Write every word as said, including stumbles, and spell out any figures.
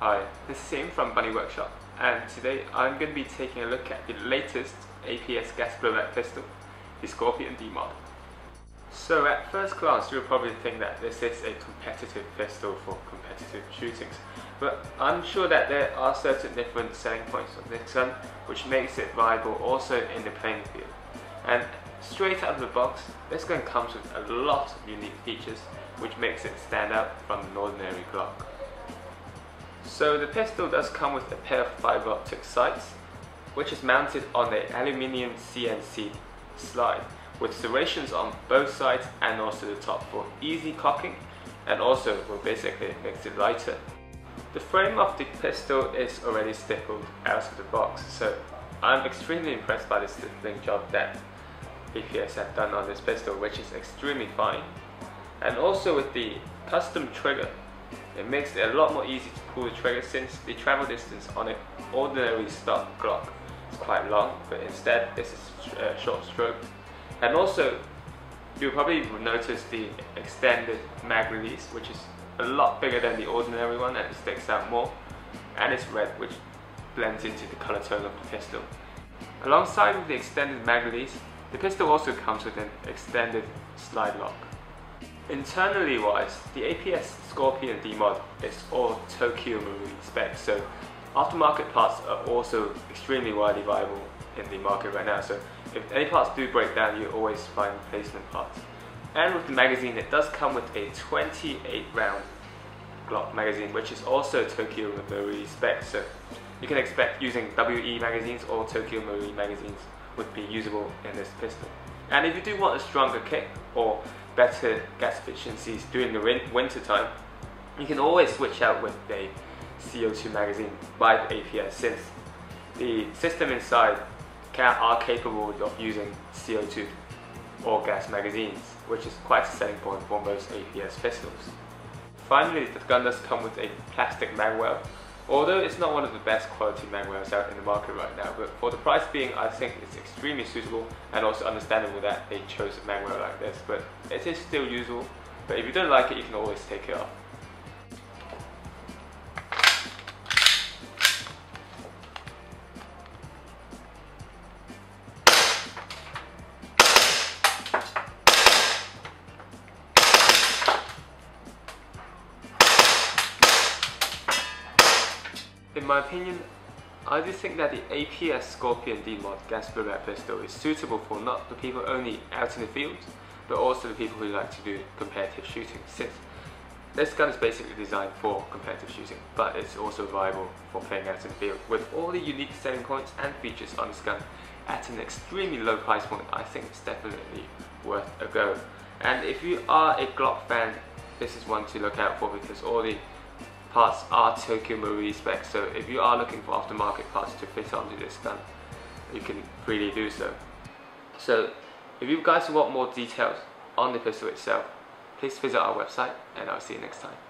Hi, this is Ian from Bunny Workshop, and today I'm going to be taking a look at the latest A P S gas blowback pistol, the Scorpion D-Mod. So at first glance you'll probably think that this is a competitive pistol for competitive shootings, but I'm sure that there are certain different selling points of this gun which makes it viable also in the playing field. And straight out of the box, this gun comes with a lot of unique features which makes it stand out from an ordinary Glock. So the pistol does come with a pair of fiber optic sights, which is mounted on the aluminium C N C slide with serrations on both sides and also the top for easy cocking, and also well, basically it makes it lighter. The frame of the pistol is already stippled out of the box, so I'm extremely impressed by the stippling job that A P S have done on this pistol, which is extremely fine. And also with the custom trigger, it makes it a lot more easy to pull the trigger, since the travel distance on an ordinary stock Glock is quite long, but instead this is a short stroke. And also you'll probably notice the extended mag release, which is a lot bigger than the ordinary one, and it sticks out more, and it's red, which blends into the colour tone of the pistol. Alongside with the extended mag release, the pistol also comes with an extended slide lock. Internally wise, the A P S Scorpion D-Mod is all Tokyo Marui spec, so aftermarket parts are also extremely widely viable in the market right now, so if any parts do break down you always find replacement parts. And with the magazine, it does come with a twenty-eight round Glock magazine, which is also Tokyo Marui spec, so you can expect using W E magazines or Tokyo Marui magazines would be usable in this pistol. And if you do want a stronger kick or better gas efficiencies during the winter time, you can always switch out with a C O two magazine by the A P S, since the system inside can, are capable of using C O two or gas magazines, which is quite a selling point for most A P S pistols. Finally, the gun does come with a plastic magwell, although it's not one of the best quality magwells out in the market right now, but for the price being, I think it's extremely suitable, and also understandable that they chose a magwell like this, but it is still usable. But if you don't like it, you can always take it off. In my opinion, I do think that the A P S Scorpion D-Mod gas blowback pistol is suitable for not the people only out in the field, but also the people who like to do competitive shooting, since this gun is basically designed for competitive shooting, but it's also viable for playing out in the field. With all the unique selling points and features on this gun at an extremely low price point, I think it's definitely worth a go. And if you are a Glock fan, this is one to look out for, because all the parts are Tokyo Marui specs, so if you are looking for aftermarket parts to fit onto this gun, you can freely do so. So if you guys want more details on the pistol itself, please visit our website, and I'll see you next time.